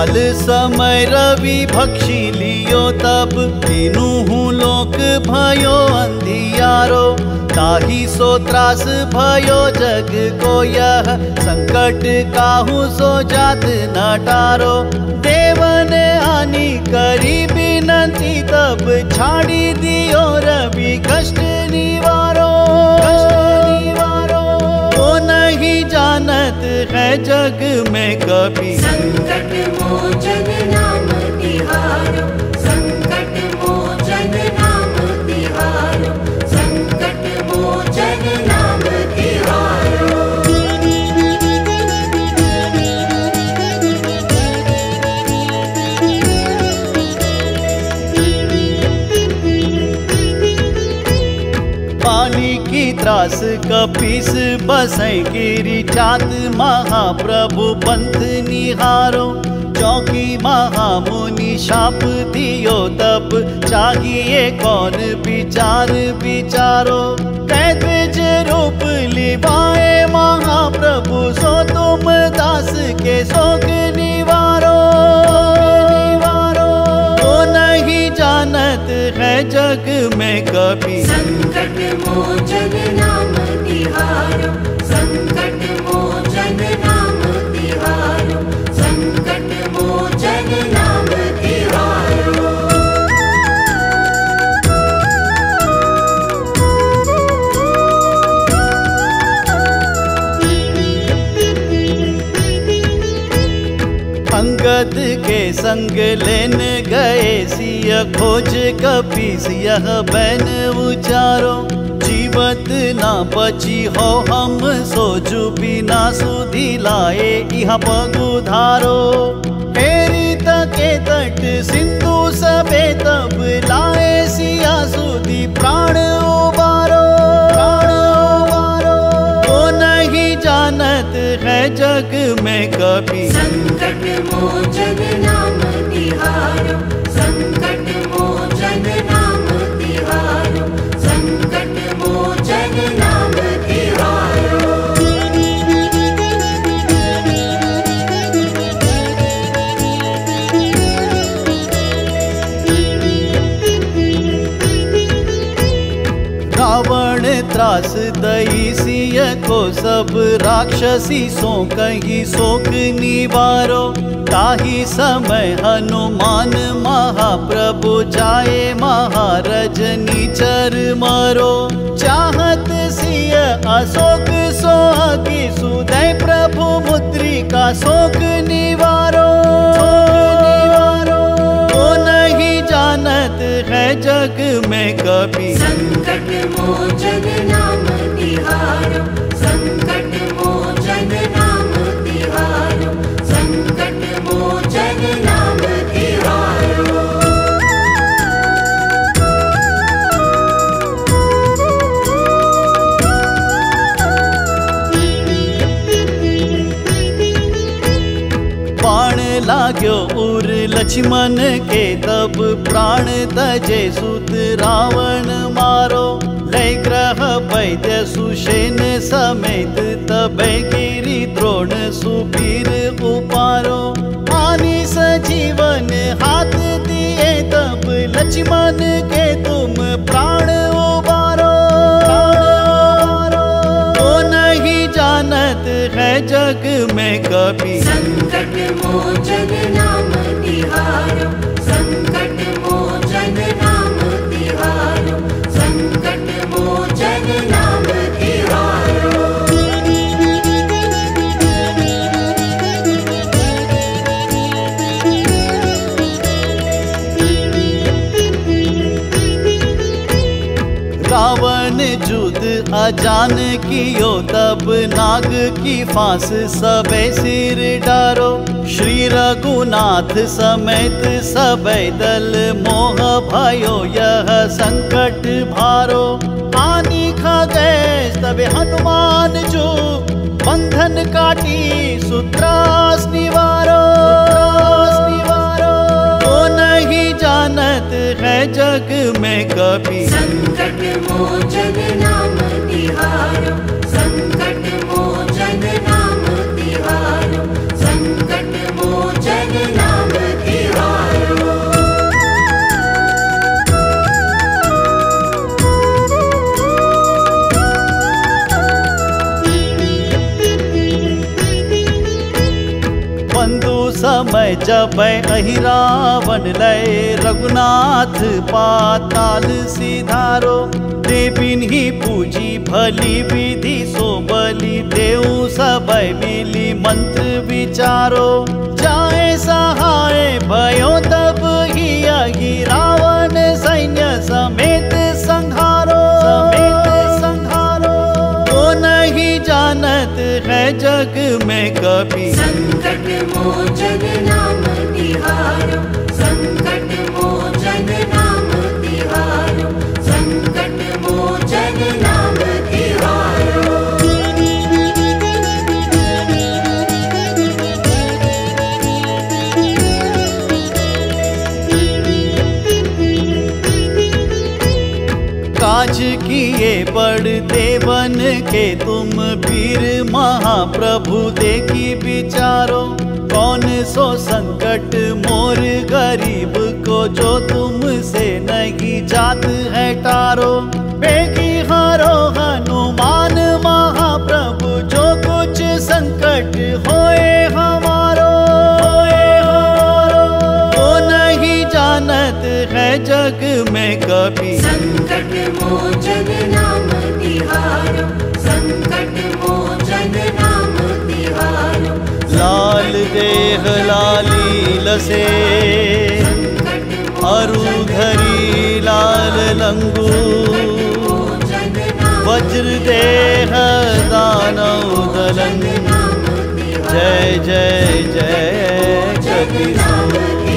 काल समय रवि भक्षी लियो तब तीनू लोक भयो अंधियारो। ताही सो त्रास भयो जग को यह संकट काहू सो जात न टारो। देवन आनी करी विनती तब छाड़ी दियो रवि कष्ट निवारो। वो नहीं जानत है जग में कभी संकट मोचन नाम तिहारो। संकट मोचन नाम तिहारो। संकट मोचन नाम तिहारो। पानी की त्रास कपीस बसई गिरी चात महाप्रभु पंथ निहारो। चौकी महामुनि शाप दियो तब चाहिए कौन विचार विचारो। तैद्विज रूप लिवाए महाप्रभु सो तुम दास के शोक निवारो। तो नहीं जानत है जग में कभी संकट मोचन नाम तिहारो। संकट मोचन नाम तिहारो। संकट मोचन नाम तिहारो। अंगद के संग लेन गए सिया खोज कपी सिया बहन उचारो। जीवत ना बची हो हम सोजू बिना सुधी लाए इहा पगुधारो। फेरी तके तट सिंधु सबे तब लाए सिया सुधी प्राण उबारो। वो नहीं जानत है जग में कभी संकट मोचन नाम तिहारो। संकट मोचन नाम तिहारो। संकट मोचन नाम तिहारो। रावण त्रास दई सिय को सब राक्षसी सो कही शोक निवारो। ताही समय हनुमान महाप्रभु जाए महारज निचर मरो। चाहत सिय अशोक सोहगी सुदय प्रभु मुद्रिका शोक निवारो। वो नहीं जानत है जग में कभी संकट मोचन नाम तिहारो। संकट मोचन नाम तिहारो। संकट मोचन नाम तिहारो। बाण लाग्यो उर लक्ष्मण के तब प्राण तजे सुत रावण मारो। लय ग्रह वैद्य सुषेण समेत तब गिरी द्रोण सुबीर उपारो। आनी सजीवन हाथ दिए तब लक्ष्मण के तुम प्राण उबारो। वो नहीं जानत है जग में कभी संकट मोचन नाम तिहारो। संकट मोचन नाम तिहारो। संकट मोचन नाम तिहारो। रावण जुद अजान कियो तब नाग की फांस सबे सिर डारो। श्री रघुनाथ समेत सबे दल मोह भयो यह संकट भारो। आनी खा गए तब हनुमान जो बंधन काटी सुत्रास निवारो। नहीं जानत है जग में कभी संकट मोचन नाम तिहारो। संकट मोचन नाम तिहारो। संकट मोचन नाम। जबै अहि रावण लय रघुनाथ पाताल सिधारो। ते बिन्ही पूजी भली विधि सोबली देऊ सबै मिली मंत्र विचारो। जाए सहाय भयो तब ही अहि रावण सैन्य समेत संहारो। जानत है जग में कभी संकट मोचन नाम तिहारो। संकट मोचन नाम तिहारो। संकट मोचन नाम तिहारो। काज किए बढ़ते वन के तुम वीर महाप्रभु देखी विचारो। कौन सो संकट मोर गरीब को जो तुमसे नहीं जात है टारो। बेगी हारो हनुमान महाप्रभु जो कुछ संकट होए हमारो। तो नहीं जानत है जग में कभी संकट मोचन नाम तिहारो। संकट मोचन नाम तिहारो। लाल देह लाली लसे अरु धरी लाल लंगू। वज्र देह दानव दलन। जय जय जय कबीर।